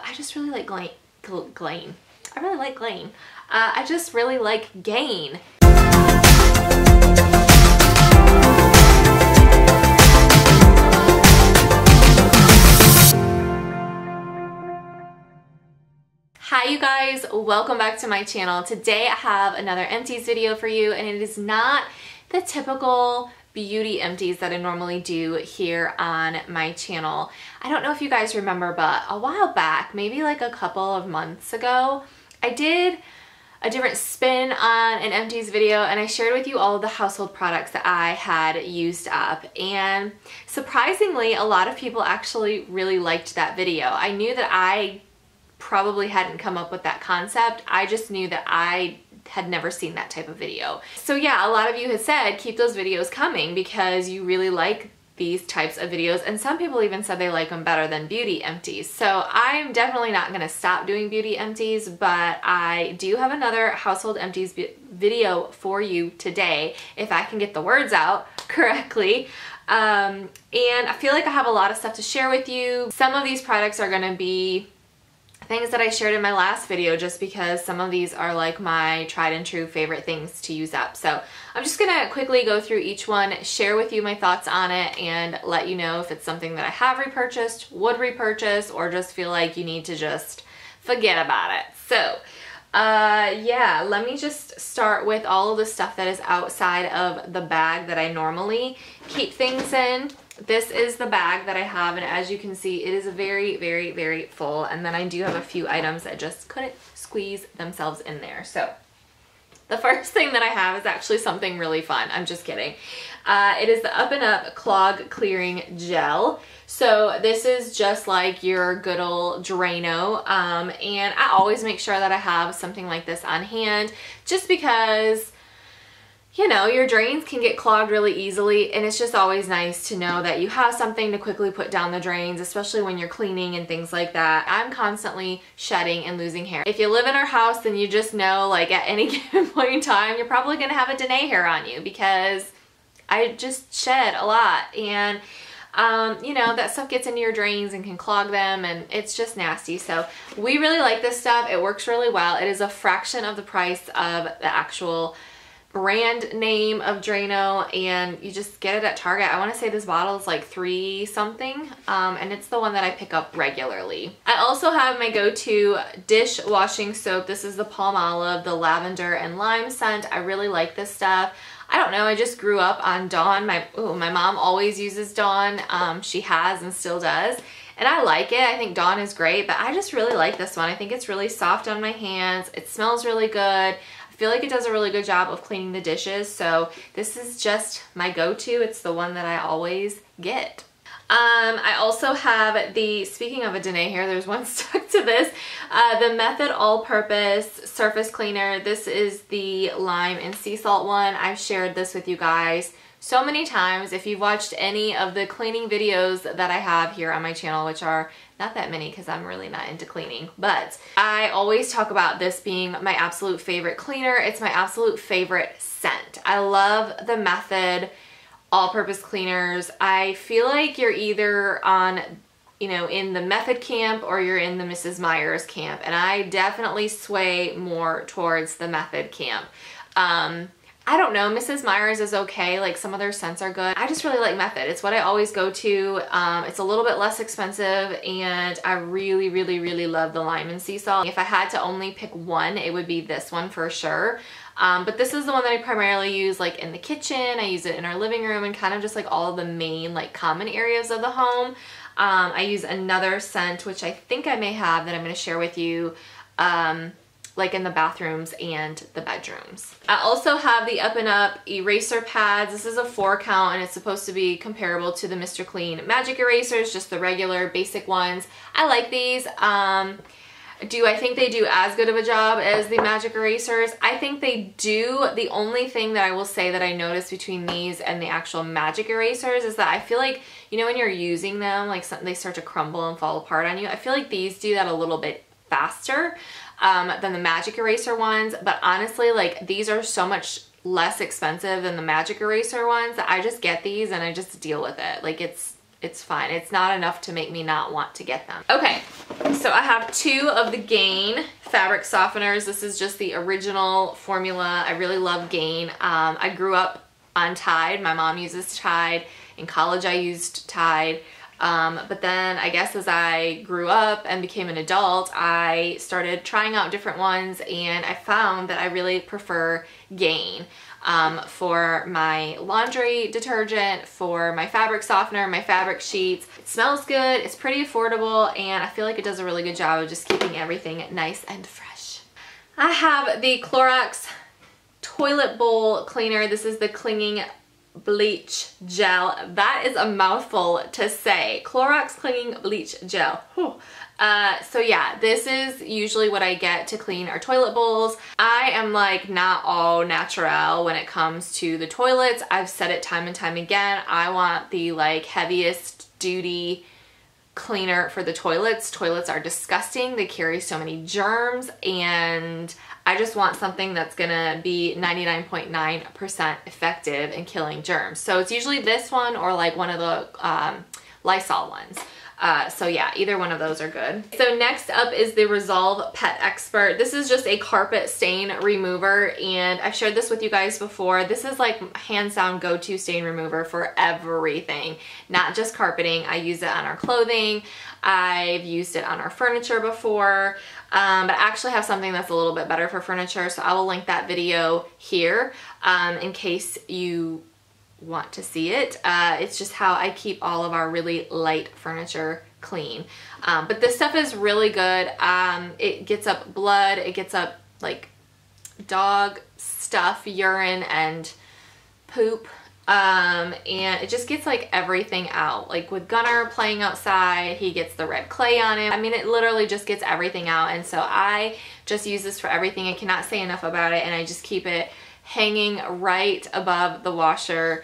I just really like Gain. I really like Gain. I just really like Gain. Hi you guys, welcome back to my channel. Today I have another empties video for you, and it is not the typical beauty empties that I normally do here on my channel. I don't know if you guys remember, but a while back, maybe like a couple of months ago, I did a different spin on an empties video, and I shared with you all of the household products that I had used up. And surprisingly, a lot of people actually really liked that video. I knew that I probably hadn't come up with that concept. I just knew that I had never seen that type of video. So yeah, a lot of you had said keep those videos coming because you really like these types of videos, and some people even said they like them better than beauty empties. So I'm definitely not going to stop doing beauty empties, but I do have another household empties video for you today if I can get the words out correctly. And I feel like I have a lot of stuff to share with you. Some of these products are going to be things that I shared in my last video, just because some of these are like my tried and true favorite things to use up. So I'm just gonna quickly go through each one, share with you my thoughts on it, and let you know if it's something that I have repurchased, would repurchase, or just feel like you need to just forget about it. So yeah, let me just start with all of the stuff that is outside of the bag that I normally keep things in. This is the bag that I have, and as you can see, it is very, very, very full. And then I do have a few items that just couldn't squeeze themselves in there. So the first thing that I have is actually something really fun. I'm just kidding. It is the Up and Up Clog Clearing Gel. So this is just like your good old Drano. And I always make sure that I have something like this on hand, just because, you know, your drains can get clogged really easily, and it's just always nice to know that you have something to quickly put down the drains, especially when you're cleaning and things like that. I'm constantly shedding and losing hair. If you live in our house, then you just know, like, at any given point in time, you're probably gonna have a DENAE hair on you, because I just shed a lot, and you know, that stuff gets into your drains and can clog them, and it's just nasty. So we really like this stuff. It works really well. It is a fraction of the price of the actual brand name of Drano, and you just get it at Target. I want to say this bottle is like $3 something, and it's the one that I pick up regularly. I also have my go-to dishwashing soap. This is the Palmolive, the lavender and lime scent. I really like this stuff. I don't know, I just grew up on Dawn. My mom always uses Dawn. She has and still does, and I like it. I think Dawn is great, but I just really like this one. I think it's really soft on my hands. It smells really good. I feel like it does a really good job of cleaning the dishes, so this is just my go-to. It's the one that I always get. I also have the, speaking of a DENAE hair, there's one stuck to this, the Method All-Purpose Surface Cleaner. This is the lime and sea salt one. I've shared this with you guys so many times. If you've watched any of the cleaning videos that I have here on my channel, which are not that many because I'm really not into cleaning, but I always talk about this being my absolute favorite cleaner. It's my absolute favorite scent. I love the Method all-purpose cleaners. I feel like you're either on, you know, in the Method camp or you're in the Mrs. Myers camp, and I definitely sway more towards the Method camp. I don't know, Mrs. Myers is okay, like some of their scents are good. I just really like Method. It's what I always go to. It's a little bit less expensive, and I really, really, really love the lime and sea salt. If I had to only pick one, it would be this one for sure. But this is the one that I primarily use like in the kitchen. I use it in our living room and kind of just like all the main like common areas of the home. I use another scent, which I think I may have, that I'm going to share with you, like in the bathrooms and the bedrooms. I also have the Up and Up eraser pads. This is a 4 count, and it's supposed to be comparable to the Mr. Clean Magic Erasers, just the regular basic ones. I like these. Do I think they do as good of a job as the Magic Erasers? I think they do. The only thing that I will say that I noticed between these and the actual Magic Erasers is that I feel like, you know, when you're using them, like something, they start to crumble and fall apart on you. I feel like these do that a little bit faster than the Magic Eraser ones, but honestly, like, these are so much less expensive than the Magic Eraser ones that I just get these and I just deal with it. Like, it's It's fine. It's not enough to make me not want to get them. Okay, so I have two of the Gain fabric softeners. This is just the original formula. I really love Gain. I grew up on Tide. My mom uses Tide. In college I used Tide. But then I guess as I grew up and became an adult, I started trying out different ones, and I found that I really prefer Gain for my laundry detergent, for my fabric softener, my fabric sheets. It smells good, it's pretty affordable, and I feel like it does a really good job of just keeping everything nice and fresh. I have the Clorox toilet bowl cleaner. This is the Clinging Bleach Gel. That is a mouthful to say. Clorox Clinging Bleach Gel. Whew. So yeah, this is usually what I get to clean our toilet bowls. I am like not all natural when it comes to the toilets. I've said it time and time again. I want the like heaviest duty cleaner for the toilets. Toilets are disgusting. They carry so many germs, and I just want something that's gonna be 99.9% effective in killing germs. So it's usually this one or like one of the Lysol ones. So yeah, either one of those are good. So next up is the Resolve Pet Expert. This is just a carpet stain remover, and I've shared this with you guys before. This is like hands down go-to stain remover for everything, not just carpeting. I use it on our clothing. I've used it on our furniture before, but I actually have something that's a little bit better for furniture, so I will link that video here in case you want to see it. It's just how I keep all of our really light furniture clean. But this stuff is really good. It gets up blood, it gets up like dog stuff, urine and poop, and it just gets like everything out. Like with Gunnar playing outside, he gets the red clay on him. I mean, it literally just gets everything out, and so I just use this for everything. I cannot say enough about it, and I just keep it hanging right above the washer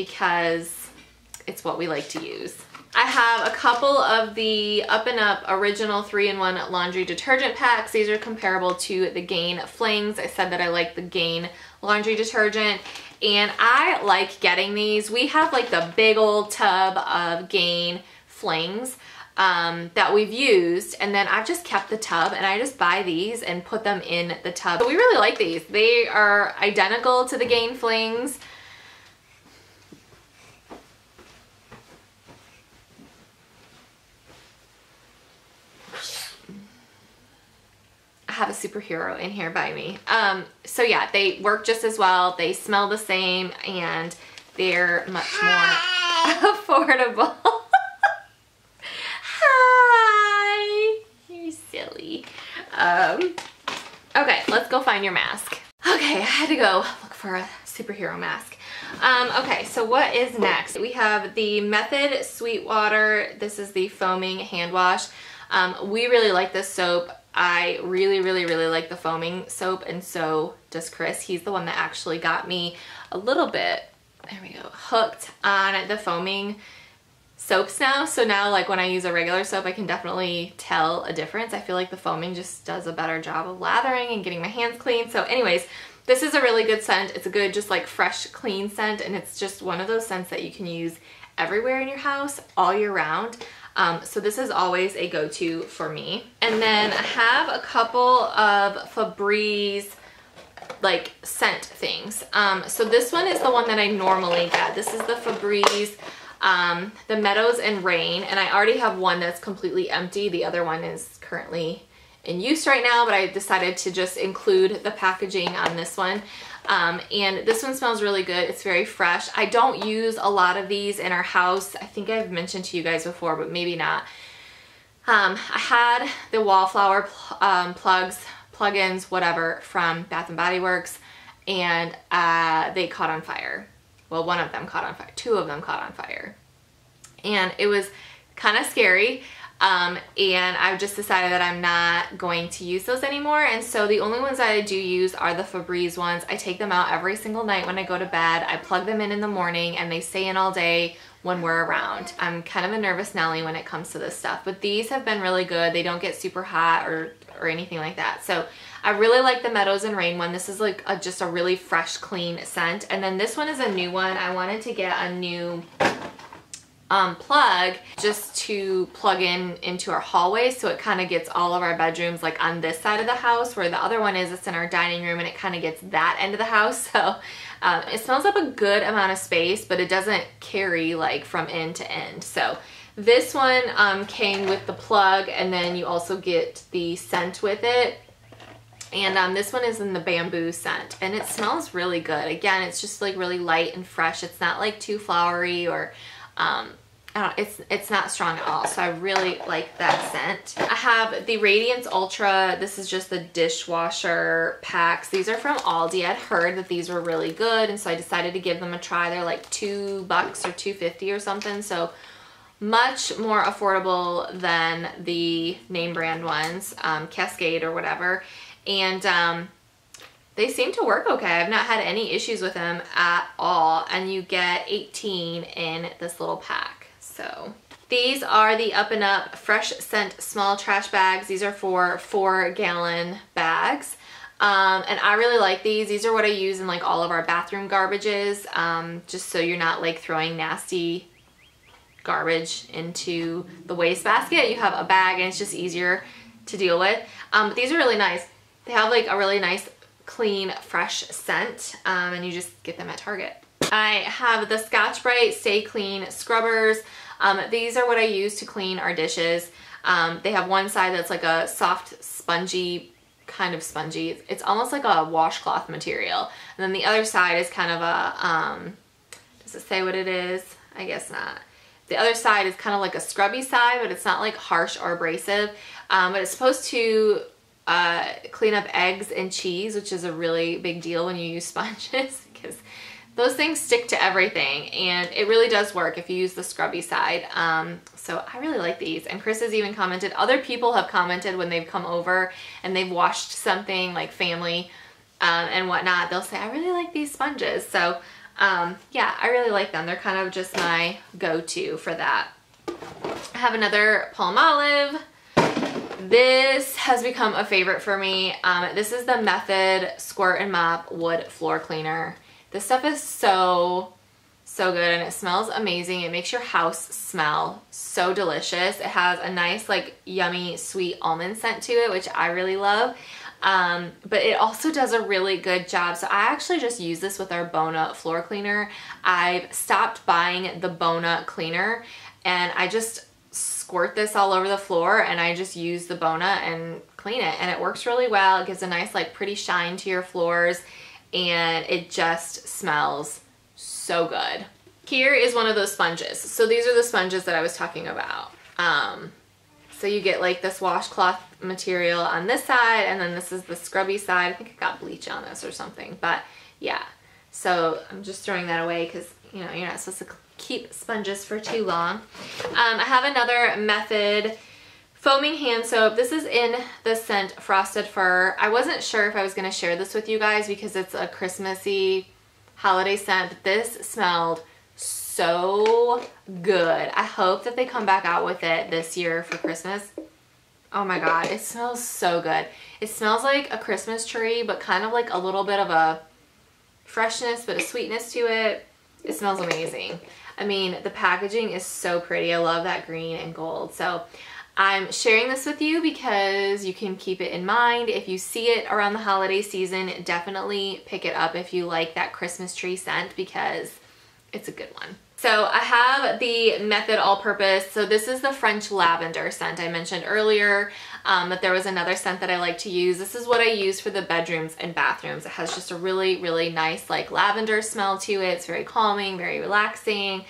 because it's what we like to use. I have a couple of the Up and Up original 3-in-1 laundry detergent packs. These are comparable to the Gain Flings. I said that I like the Gain laundry detergent, and I like getting these. We have like the big old tub of Gain Flings that we've used, and then I've just kept the tub, and I just buy these and put them in the tub. But we really like these. They are identical to the Gain Flings. I have a superhero in here by me. So yeah, they work just as well. They smell the same, and they're much more affordable. Okay, let's go find your mask. Okay, I had to go look for a superhero mask. Okay, so what is next? We have the Method Sweetwater. This is the foaming hand wash. We really like this soap. I really, really, really like the foaming soap, and so does Chris. He's the one that actually got me a little bit, there we go, hooked on the foaming soaps now. So now like when I use a regular soap, I can definitely tell a difference. I feel like the foaming just does a better job of lathering and getting my hands clean. So anyways, this is a really good scent. It's a good just like fresh clean scent, and it's just one of those scents that you can use everywhere in your house all year round. So this is always a go-to for me. And then I have a couple of Febreze like scent things. So this one is the one that I normally get. This is the Febreze the Meadows and Rain, and I already have one that's completely empty. The other one is currently in use right now, but I decided to just include the packaging on this one. And this one smells really good. It's very fresh. I don't use a lot of these in our house. I think I've mentioned to you guys before, but maybe not. I had the wallflower plugins, whatever, from Bath and Body Works, and they caught on fire. Well, one of them caught on fire. Two of them caught on fire. And it was kind of scary. And I've just decided that I'm not going to use those anymore. And so the only ones that I do use are the Febreze ones. I take them out every single night when I go to bed. I plug them in the morning, and they stay in all day when we're around. I'm kind of a nervous Nelly when it comes to this stuff. But these have been really good. They don't get super hot or anything like that. So I really like the Meadows and Rain one. This is like just a really fresh, clean scent. And then this one is a new one. I wanted to get a new plug just to plug in into our hallway, so it kind of gets all of our bedrooms like on this side of the house, where the other one is it's in our dining room, and it kind of gets that end of the house. So it smells up a good amount of space, but it doesn't carry like from end to end. So this one came with the plug, and then you also get the scent with it. And this one is in the bamboo scent, and it smells really good. Again, it's just like really light and fresh. It's not like too flowery or it's not strong at all, so I really like that scent. I have the Radiance Ultra. This is just the dishwasher packs. These are from Aldi. I'd heard that these were really good, and so I decided to give them a try. They're like $2 or $2.50 or something, so much more affordable than the name brand ones, Cascade or whatever. And they seem to work okay. I've not had any issues with them at all, and you get 18 in this little pack. So these are the Up and Up Fresh Scent Small Trash Bags. These are for 4-gallon bags. And I really like these. These are what I use in like all of our bathroom garbages, just so you're not like throwing nasty garbage into the wastebasket. You have a bag, and it's just easier to deal with. But these are really nice. They have like a really nice, clean, fresh scent, and you just get them at Target. I have the Scotch Brite Stay Clean Scrubbers. These are what I use to clean our dishes. They have one side that's like a soft, spongy, kind of spongy. It's almost like a washcloth material. And then the other side is kind of a, does it say what it is? I guess not. The other side is kind of like a scrubby side, but it's not like harsh or abrasive. But it's supposed to clean up eggs and cheese, which is a really big deal when you use sponges because those things stick to everything, and it really does work if you use the scrubby side. So I really like these, and Chris has even commented, other people have commented when they've come over and they've washed something like family and whatnot, they'll say, I really like these sponges. So yeah, I really like them. They're kind of just my go-to for that. I have another Palmolive. This has become a favorite for me. This is the Method Squirt and Mop Wood Floor Cleaner. This stuff is so good, and it smells amazing. It makes your house smell so delicious. It has a nice like yummy sweet almond scent to it, which I really love. But it also does a really good job. So I actually just use this with our Bona floor cleaner. I've stopped buying the Bona cleaner, and I just squirt this all over the floor, and I just use the Bona and clean it, and it works really well. It gives a nice like pretty shine to your floors, and it just smells so good. Here is one of those sponges. So these are the sponges that I was talking about. So you get like this washcloth material on this side, and then this is the scrubby side. I think it got bleach on this or something, but yeah. So I'm just throwing that away because, you know, you're not supposed to keep sponges for too long. I have another Method foaming hand soap. This is in the scent Frosted Fir. I wasn't sure if I was going to share this with you guys because it's a Christmassy holiday scent. This smelled so good. I hope that they come back out with it this year for Christmas. Oh my god, it smells so good. It smells like a Christmas tree, but kind of like a little bit of a freshness but a sweetness to it. It smells amazing. I mean, the packaging is so pretty. I love that green and gold. So I'm sharing this with you because you can keep it in mind. If you see it around the holiday season, definitely pick it up if you like that Christmas tree scent, because it's a good one. So I have the Method All-Purpose. So this is the French lavender scent. I mentioned earlier that there was another scent that I like to use. This is what I use for the bedrooms and bathrooms. It has just a really, really nice like lavender smell to it. It's very calming, very relaxing.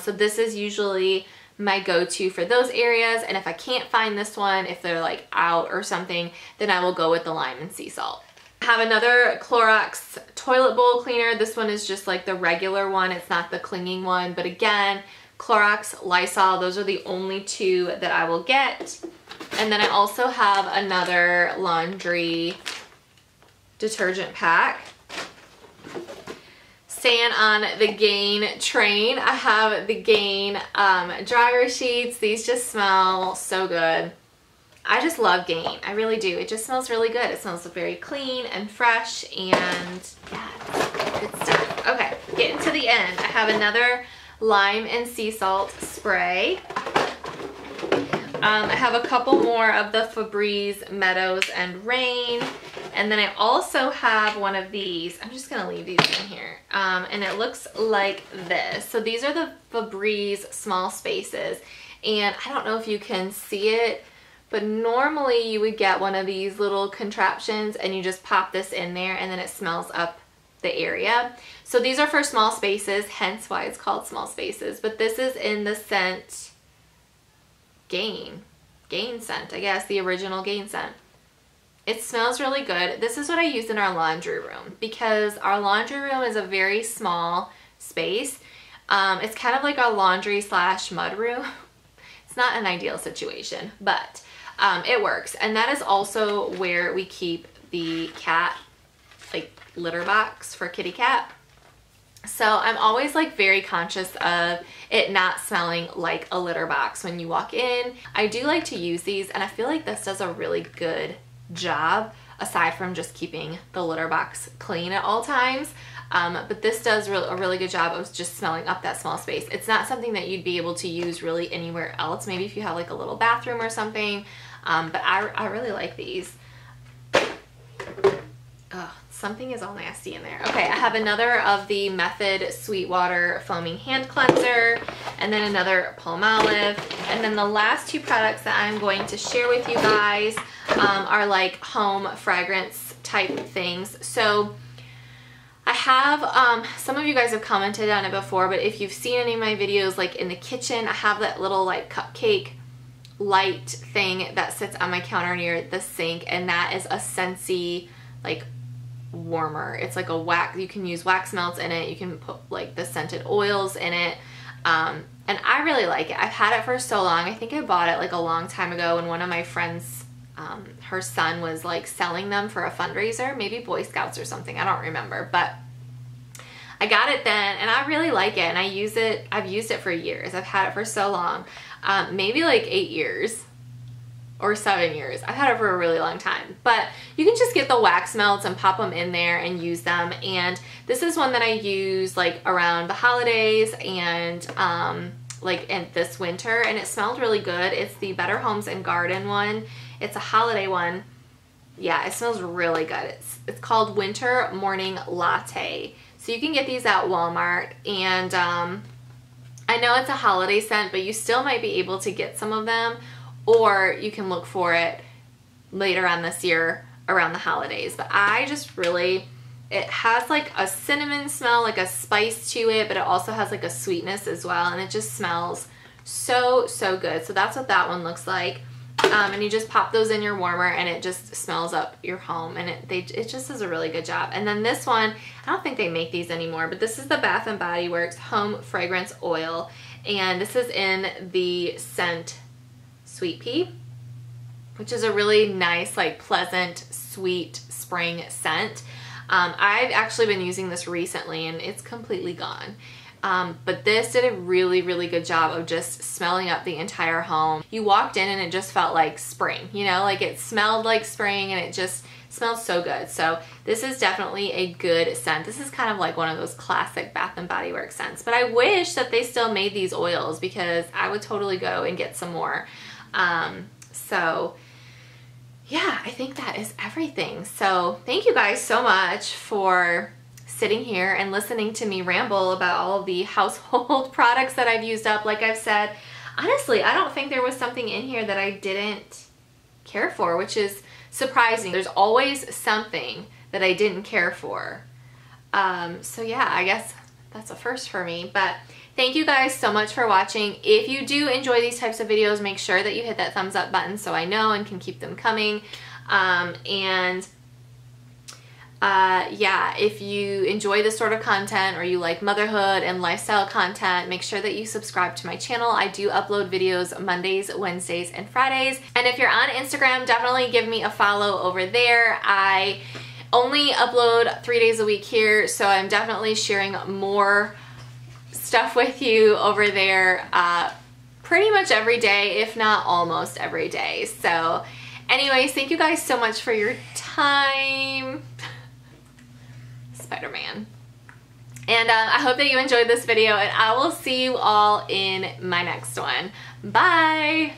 So this is usually my go-to for those areas. And if I can't find this one, if they're like out or something, then I will go with the lime and sea salt. I have another Clorox toilet bowl cleaner. This one is just like the regular one. It's not the clinging one, but again, Clorox, Lysol, those are the only two that I will get. And then I also have another laundry detergent pack. Staying on the Gain train, I have the Gain dryer sheets. These just smell so good. I just love Gain. I really do. It just smells really good. It smells very clean and fresh, and yeah, it's good stuff. Okay, getting to the end. I have another lime and sea salt spray. I have a couple more of the Febreze Meadows and Rain. And then I also have one of these. I'm just going to leave these in here. And it looks like this. So these are the Febreze Small Spaces. And I don't know if you can see it, but normally you would get one of these little contraptions and you just pop this in there and then it smells up the area. So these are for small spaces, hence why it's called Small Spaces. But this is in the scent Gain scent, I guess, the original Gain scent. It smells really good. This is what I use in our laundry room because our laundry room is a very small space. It's kind of like our laundry / mud room. It's not an ideal situation, but it works. And that is also where we keep the cat, like, litter box for kitty cat. So I'm always like very conscious of it not smelling like a litter box when you walk in. I do like to use these and I feel like this does a really good job aside from just keeping the litter box clean at all times. But this does a really good job of just smelling up that small space. It's not something that you'd be able to use really anywhere else. Maybe if you have like a little bathroom or something. But I really like these. Ugh, something is all nasty in there. Okay, I have another of the Method Sweetwater Foaming Hand Cleanser. And then another Palmolive. And then the last two products that I'm going to share with you guys are like home fragrance type things. So I have, some of you guys have commented on it before, but if you've seen any of my videos, like in the kitchen, I have that little like cupcake light thing that sits on my counter near the sink, and that is a Scentsy like warmer. It's like a wax, you can use wax melts in it, you can put like the scented oils in it, and I really like it. I've had it for so long. I think I bought it like a long time ago when one of my friends, her son was like selling them for a fundraiser, maybe Boy Scouts or something, I don't remember, but I got it then and I really like it and I use it. I've used it for years. I've had it for so long, maybe like 8 years or 7 years. I've had it for a really long time, but you can just get the wax melts and pop them in there and use them. And this is one that I use like around the holidays and this winter, and it smelled really good. It's the Better Homes and Garden one. It's a holiday one. Yeah, it smells really good. It's called Winter Morning Latte. So you can get these at Walmart, and I know it's a holiday scent, but you still might be able to get some of them, or you can look for it later on this year around the holidays. But I just really, it has like a cinnamon smell, like a spice to it, but it also has like a sweetness as well, and it just smells so, so good. So that's what that one looks like. And you just pop those in your warmer and it just smells up your home, and it just does a really good job. And then this one, I don't think they make these anymore, but this is the Bath and Body Works Home Fragrance Oil, and this is in the scent Sweet Pea, which is a really nice, like, pleasant, sweet spring scent. I've actually been using this recently and it's completely gone. But this did a really, really good job of just smelling up the entire home. You walked in and it just felt like spring, you know, like it smelled like spring and it just smelled so good. So this is definitely a good scent. This is kind of like one of those classic Bath and Body Works scents, but I wish that they still made these oils because I would totally go and get some more. So yeah, I think that is everything. So thank you guys so much for sitting here and listening to me ramble about all the household products that I've used up. Like I've said, honestly, I don't think there was something in here that I didn't care for, which is surprising. There's always something that I didn't care for. So yeah, I guess that's a first for me. But thank you guys so much for watching. If you do enjoy these types of videos, make sure that you hit that thumbs up button so I know and can keep them coming. Yeah, if you enjoy this sort of content or you like motherhood and lifestyle content, make sure that you subscribe to my channel. I do upload videos Mondays, Wednesdays, and Fridays. And if you're on Instagram, definitely give me a follow over there. I only upload 3 days a week here, so I'm definitely sharing more stuff with you over there pretty much every day, if not almost every day. So anyways, thank you guys so much for your time. Spider-Man. And I hope that you enjoyed this video, and I will see you all in my next one. Bye!